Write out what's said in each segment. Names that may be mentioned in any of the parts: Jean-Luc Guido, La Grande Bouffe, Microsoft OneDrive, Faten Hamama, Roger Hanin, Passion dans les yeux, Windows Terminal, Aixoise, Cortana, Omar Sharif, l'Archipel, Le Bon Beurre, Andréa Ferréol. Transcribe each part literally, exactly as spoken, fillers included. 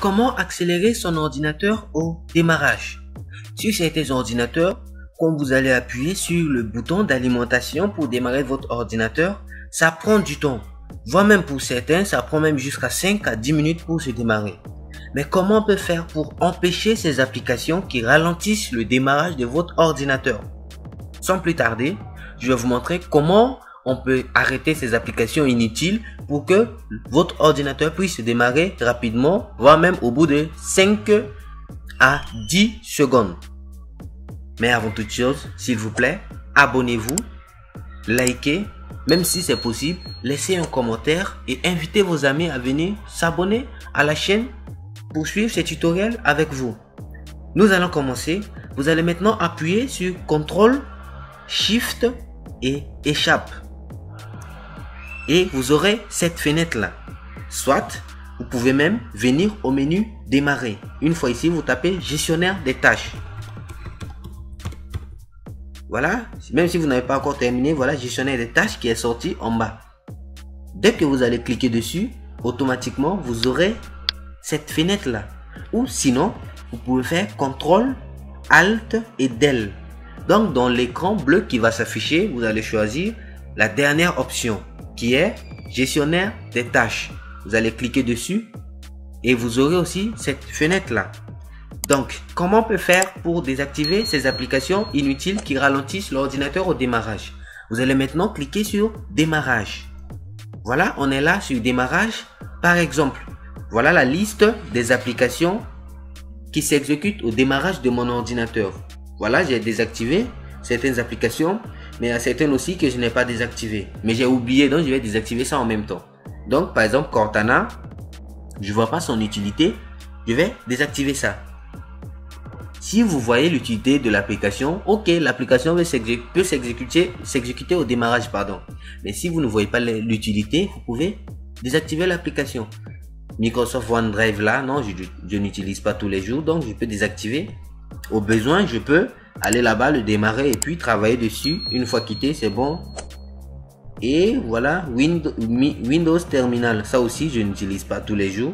Comment accélérer son ordinateur au démarrage? Sur certains ordinateurs, quand vous allez appuyer sur le bouton d'alimentation pour démarrer votre ordinateur, ça prend du temps. Voire même pour certains, ça prend même jusqu'à cinq à dix minutes pour se démarrer. Mais comment on peut faire pour empêcher ces applications qui ralentissent le démarrage de votre ordinateur? Sans plus tarder, je vais vous montrer comment on peut arrêter ces applications inutiles pour que votre ordinateur puisse se démarrer rapidement, voire même au bout de cinq à dix secondes. Mais avant toute chose, s'il vous plaît, abonnez-vous, likez, même si c'est possible, laissez un commentaire et invitez vos amis à venir s'abonner à la chaîne pour suivre ce tutoriel avec vous. Nous allons commencer. Vous allez maintenant appuyer sur contrôle, Shift et Échappe. Et vous aurez cette fenêtre là. Soit vous pouvez même venir au menu démarrer. Une fois ici, vous tapez gestionnaire des tâches. Voilà, même si vous n'avez pas encore terminé, voilà gestionnaire des tâches qui est sorti en bas. Dès que vous allez cliquer dessus, automatiquement vous aurez cette fenêtre là. Ou sinon, vous pouvez faire contrôle, Alt et Del. Donc dans l'écran bleu qui va s'afficher, vous allez choisir la dernière option qui est gestionnaire des tâches. Vous allez cliquer dessus et vous aurez aussi cette fenêtre là. Donc comment on peut faire pour désactiver ces applications inutiles qui ralentissent l'ordinateur au démarrage? Vous allez maintenant cliquer sur démarrage. Voilà, on est là sur démarrage. Par exemple, voilà la liste des applications qui s'exécutent au démarrage de mon ordinateur. Voilà, j'ai désactivé certaines applications, mais il y a certaines aussi que je n'ai pas désactivées. Mais j'ai oublié, donc je vais désactiver ça en même temps. Donc, par exemple, Cortana, je ne vois pas son utilité, je vais désactiver ça. Si vous voyez l'utilité de l'application, ok, l'application peut s'exécuter s'exécuter au démarrage, pardon. Mais si vous ne voyez pas l'utilité, vous pouvez désactiver l'application. Microsoft OneDrive là, non, je, je n'utilise pas tous les jours, donc je peux désactiver. Au besoin, je peux aller là-bas, le démarrer et puis travailler dessus. Une fois quitté, c'est bon. Et voilà, Windows, Windows Terminal. Ça aussi, je n'utilise pas tous les jours.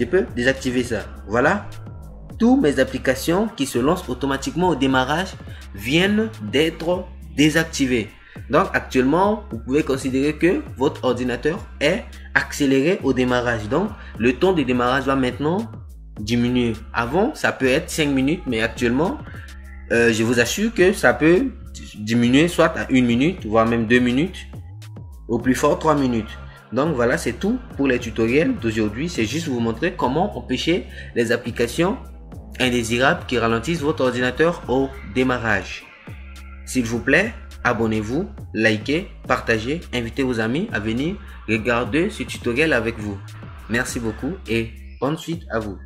Je peux désactiver ça. Voilà. Toutes mes applications qui se lancent automatiquement au démarrage viennent d'être désactivées. Donc, actuellement, vous pouvez considérer que votre ordinateur est accéléré au démarrage. Donc, le temps de démarrage va maintenant diminuer. Avant, ça peut être cinq minutes, mais actuellement, euh, je vous assure que ça peut diminuer soit à une minute, voire même deux minutes, au plus fort trois minutes. Donc voilà, c'est tout pour les tutoriels d'aujourd'hui. C'est juste vous montrer comment empêcher les applications indésirables qui ralentissent votre ordinateur au démarrage. S'il vous plaît, abonnez-vous, likez, partagez, invitez vos amis à venir regarder ce tutoriel avec vous. Merci beaucoup et bonne suite à vous.